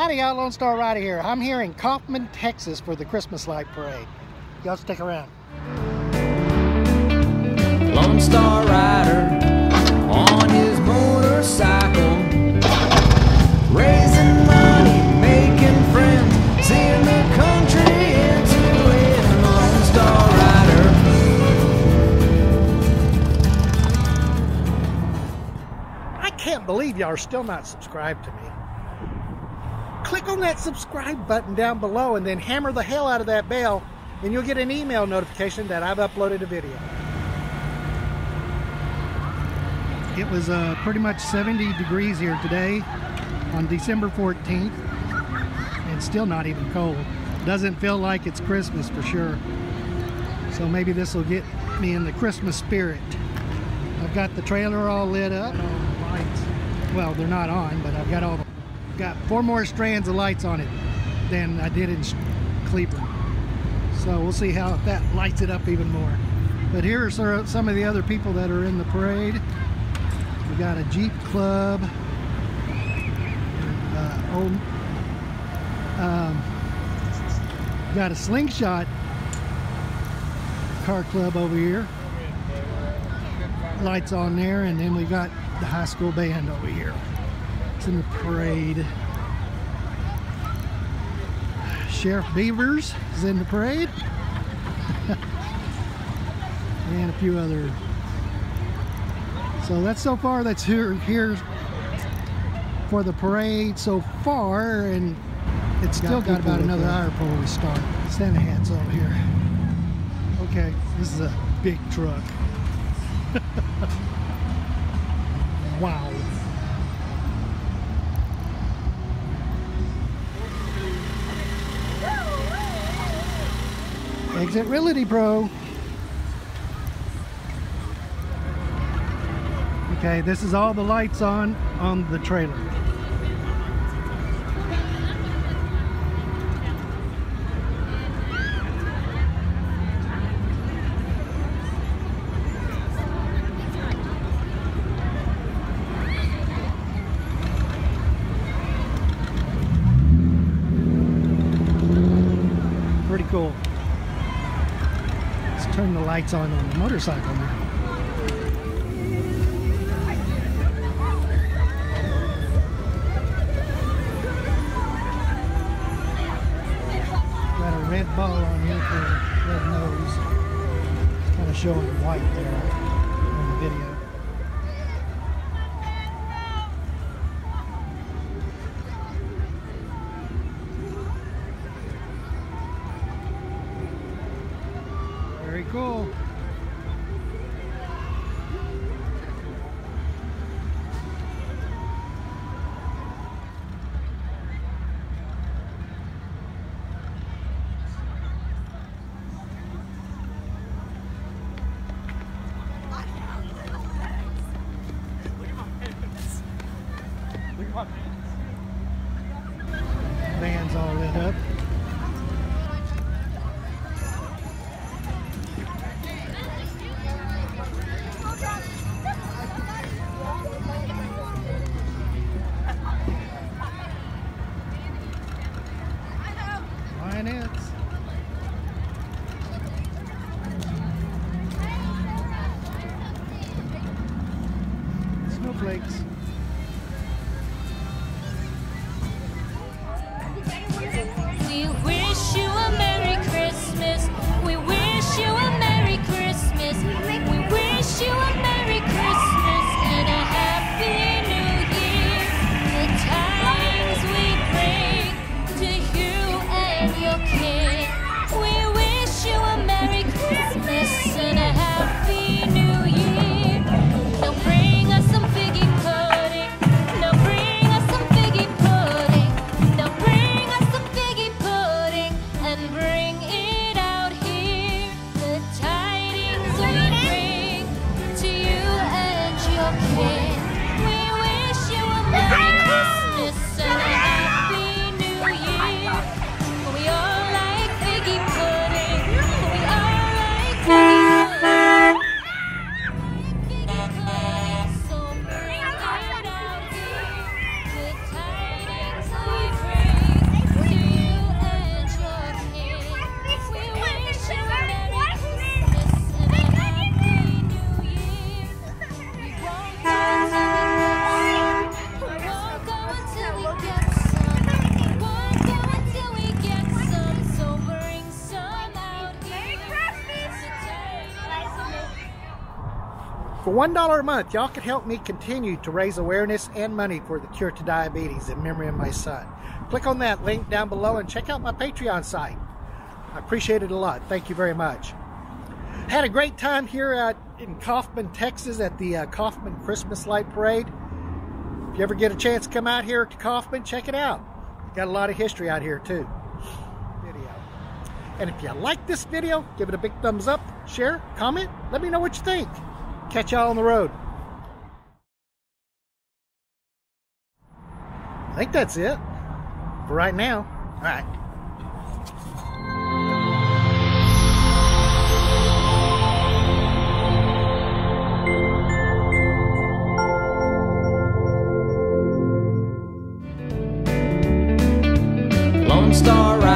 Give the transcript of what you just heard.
Howdy y'all, Lone Star Rider here. I'm here in Kaufman, Texas for the Christmas Light Parade. Y'all stick around. Lone Star Rider on his motorcycle, raising money, making friends, seeing the country into it. Lone Star Rider. I can't believe y'all are still not subscribed to me. Click on that subscribe button down below and then hammer the hell out of that bell, and you'll get an email notification that I've uploaded a video. It was pretty much 70 degrees here today on December 14th, and still not even cold. Doesn't feel like it's Christmas for sure. So maybe this will get me in the Christmas spirit. I've got the trailer all lit up. All the lights. Well, they're not on, but I've got all the got four more strands of lights on it than I did in Cleburne. So we'll see how that lights it up even more. But here are some of the other people that are in the parade. We got a Jeep Club, got a Slingshot Car Club over here. Lights on there, and then we got the high school band over here. In the parade. Sheriff Beavers is in the parade. And a few other. So that's so far that's here for the parade so far, and it's still got about another hour before we start. Santa hat's over here. Okay, this is a big truck. Wow. Exit Realty Pro. Okay, this is all the lights on the trailer. Pretty cool. Turn the lights on the motorcycle now. Got a red ball on here for a red nose. It's kind of showing white there on the video. Very cool. Van's all lit up. Snowflakes. $1 a month, y'all can help me continue to raise awareness and money for the cure to diabetes in memory of my son. Click on that link down below and check out my Patreon site. I appreciate it a lot. Thank you very much. Had a great time here in Kaufman, Texas at the Kaufman Christmas Light Parade. If you ever get a chance to come out here to Kaufman, check it out. Got a lot of history out here too. And if you like this video, give it a big thumbs up, share, comment, let me know what you think. Catch y'all on the road. I think that's it for right now. All right. Lone Star Rider.